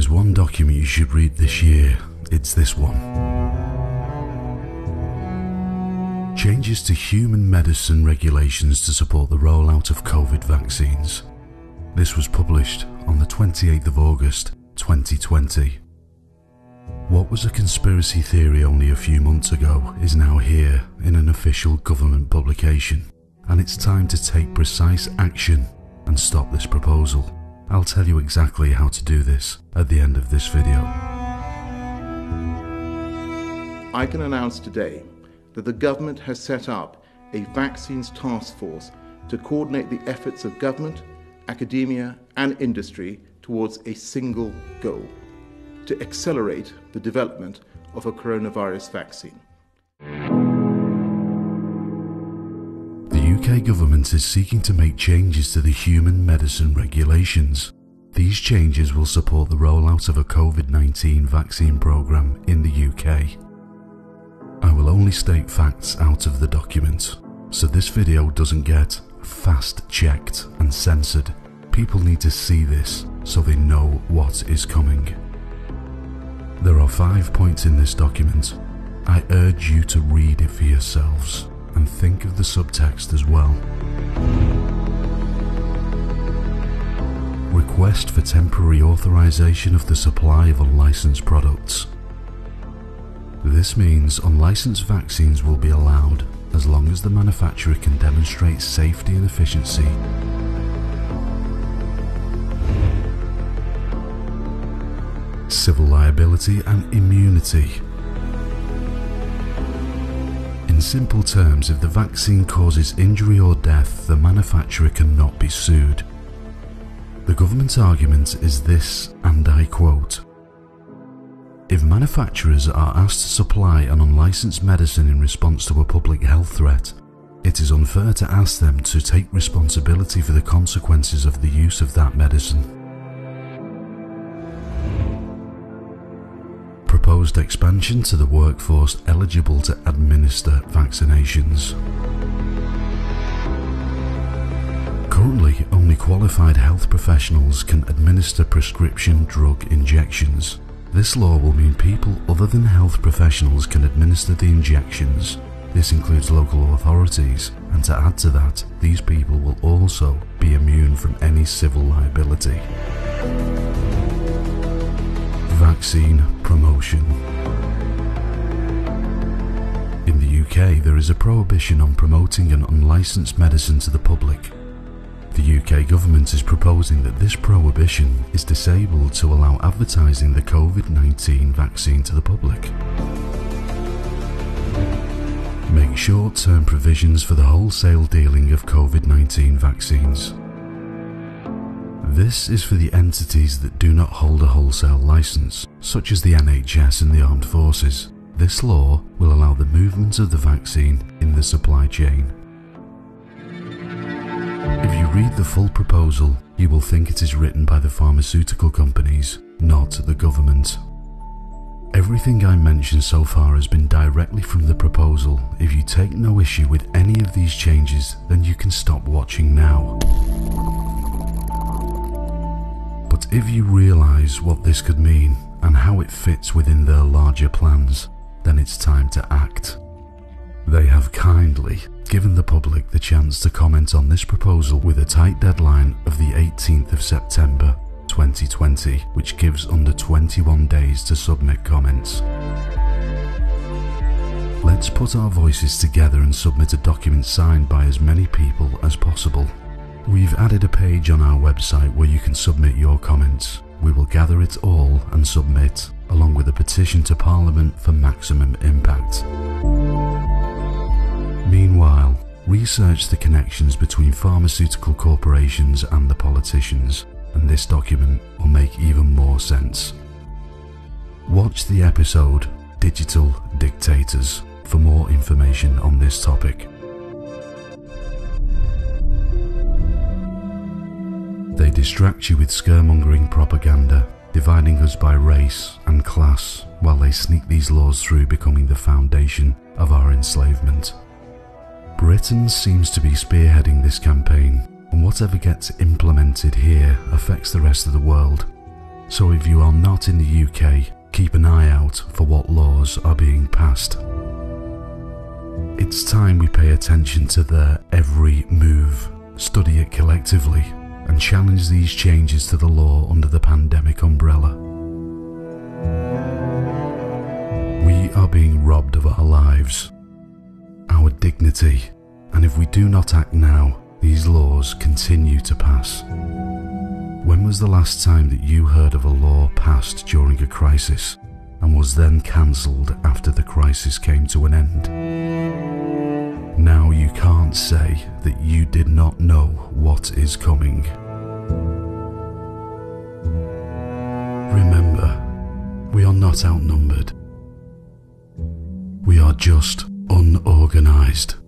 is one document you should read this year, it's this one. Changes to human medicine regulations to support the rollout of COVID vaccines. This was published on the 28th of August, 2020. What was a conspiracy theory only a few months ago is now here in an official government publication, and it's time to take precise action and stop this proposal. I'll tell you exactly how to do this at the end of this video. I can announce today that the government has set up a vaccines task force to coordinate the efforts of government, academia and industry towards a single goal: to accelerate the development of a coronavirus vaccine. The UK government is seeking to make changes to the human medicine regulations. These changes will support the rollout of a COVID-19 vaccine programme in the UK. I will only state facts out of the document, so this video doesn't get fact-checked and censored. People need to see this so they know what is coming. There are 5 points in this document. I urge you to read it for yourselves and think of the subtext as well. Request for temporary authorization of the supply of unlicensed products. This means unlicensed vaccines will be allowed as long as the manufacturer can demonstrate safety and efficiency. Civil liability and immunity. In simple terms, if the vaccine causes injury or death, the manufacturer cannot be sued. The government's argument is this, and I quote, "If manufacturers are asked to supply an unlicensed medicine in response to a public health threat, it is unfair to ask them to take responsibility for the consequences of the use of that medicine." Proposed expansion to the workforce eligible to administer vaccinations. Currently, only qualified health professionals can administer prescription drug injections. This law will mean people other than health professionals can administer the injections. This includes local authorities, and to add to that, these people will also be immune from any civil liability. Vaccine promotion. In the UK, there is a prohibition on promoting an unlicensed medicine to the public. The UK government is proposing that this prohibition is disabled to allow advertising the COVID-19 vaccine to the public. Make short-term provisions for the wholesale dealing of COVID-19 vaccines. This is for the entities that do not hold a wholesale license, such as the NHS and the armed forces. This law will allow the movement of the vaccine in the supply chain. If you read the full proposal, you will think it is written by the pharmaceutical companies, not the government. Everything I mentioned so far has been directly from the proposal. If you take no issue with any of these changes, then you can stop watching now. If you realise what this could mean and how it fits within their larger plans, then it's time to act. They have kindly given the public the chance to comment on this proposal with a tight deadline of the 18th of September 2020, which gives under 21 days to submit comments. Let's put our voices together and submit a document signed by as many people as possible. We've added a page on our website where you can submit your comments. We will gather it all and submit, along with a petition to Parliament for maximum impact. Meanwhile, research the connections between pharmaceutical corporations and the politicians, and this document will make even more sense. Watch the episode Digital Dictators for more information on this topic. They distract you with scaremongering propaganda, dividing us by race and class, while they sneak these laws through, becoming the foundation of our enslavement. Britain seems to be spearheading this campaign, and whatever gets implemented here affects the rest of the world. So if you are not in the UK, keep an eye out for what laws are being passed. It's time we pay attention to their every move, study it collectively, and challenge these changes to the law under the pandemic umbrella. We are being robbed of our lives, our dignity, and if we do not act now, these laws continue to pass. When was the last time that you heard of a law passed during a crisis and was then cancelled after the crisis came to an end? Now you can't say that you did not know what is coming. Remember, we are not outnumbered. We are just unorganised.